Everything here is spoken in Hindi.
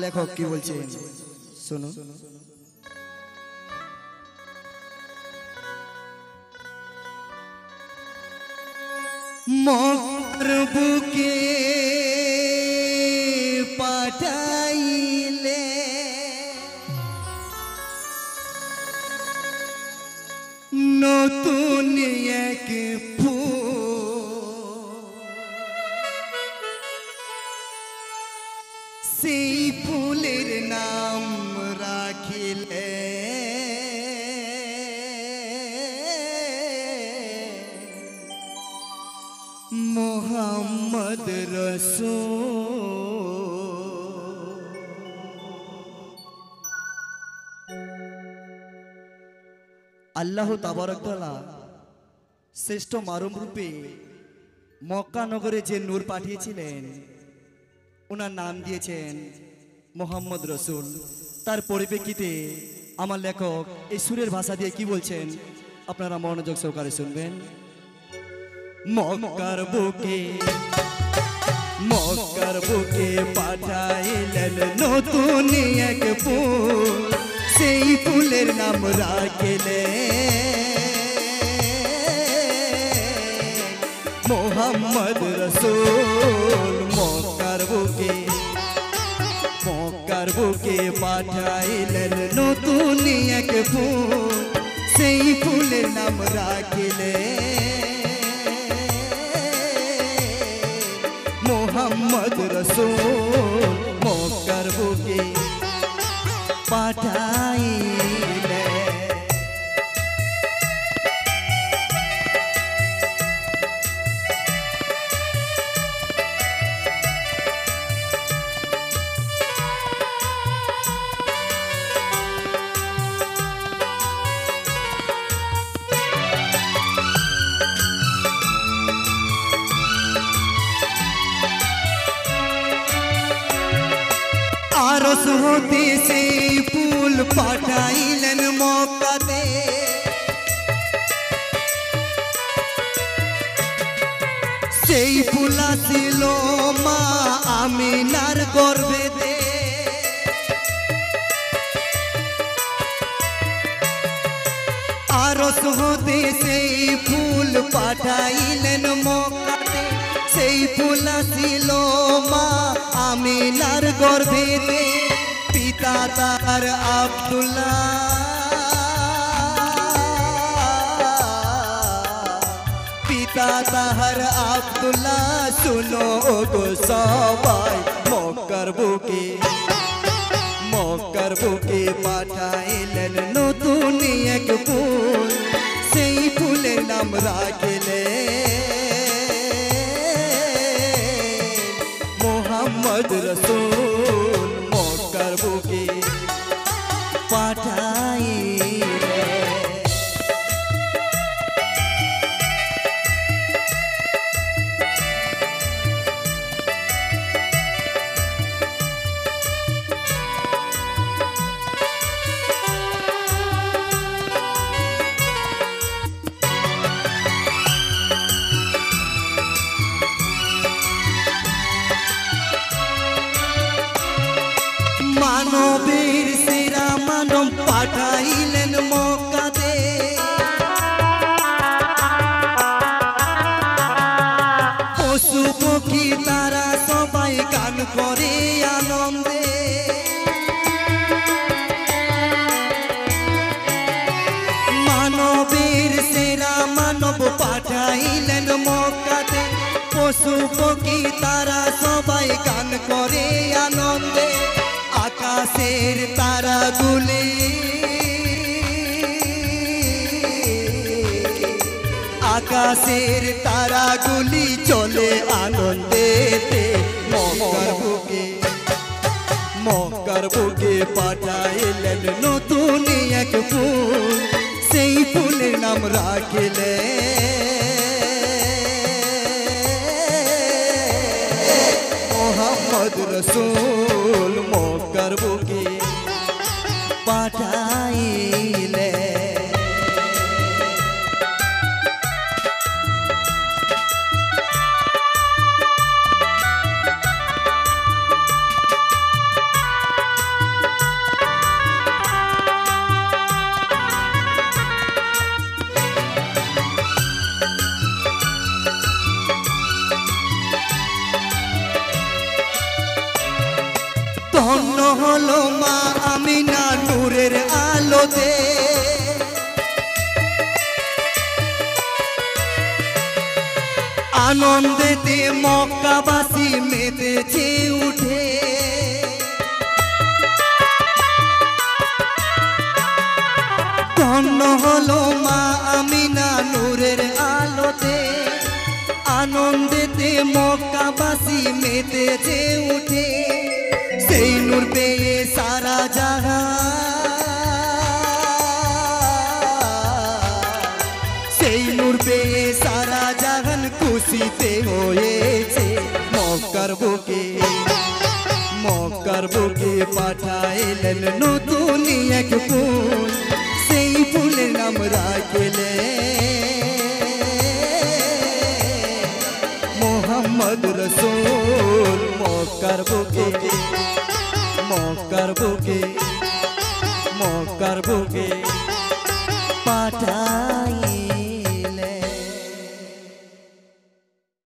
लेखक की बोलছেন सुनो मोर बुके पाठाइले नतुन एक अल्लाह तबारकतआला श्रेष्ठ मारूम रूपे मक्का नगरे जे नूर पाठिएछिलेन उनार नाम दिएछेन मोहम्मद रसूल। तार परिप्रेक्षिते आमार लेखक ए सुरेर भाषा दिए कि बोलছেন आपनारा मनोयोग सहकारे सुनबेन। मक्कार बुके पाठाइलेन नतुन एक फूल सेई फूलेर नाम राखिलेन मोहम्मद रसूल। मक्कार बुके पाठाइलेन नतुन एक फूल सेई फूलेर नाम राखिलेन मोहम्मद रसूल। मक्कार बुके पाठाइले होते से फूल पाठाइलन मौका दे से फूला दिलो माँ आमिनार गर्भे दे आरस होते से फूल पाठाइलन मौका दे से फूला दिलो माँ आमिनार गर्भे दे तार अब्दुल्ला पिता ताहर अब्दुल्ला। सुनो गो सबाई मक्कार बुके पाठाइलेन नतुन एक फूल सेई फूलेर नाम राखिलेन मोहम्मद रसूल। গান করে আনন্দে আকাশের তারাগুলি আকাশের তারাগুলি চলে আনন্দেতে মক্কার বুকে মক্কার বুকে পাঠাইলেন নতুন এক ফুল সেই ফুলের নাম রাখিলেন मोहम्मद रसूल मक्कार बुके पाठाइले धन्य हलो मा आमिना नूरेर आलोते आनंदेते मक्काबासी मेतेছে उठे धन्य हलो मा आमिना नूरेर आलोते आनंदेते मक्काबासी मेतेছে उठे नूर पे ये सारा जहां से नूर पे ये सारा जहां खुशीते होए छे मक्कार बुके पाठाइलेन नतुन एक फूल सेई फूलेर नाम राखिलेन मोहम्मद रसूल मक्कार बुके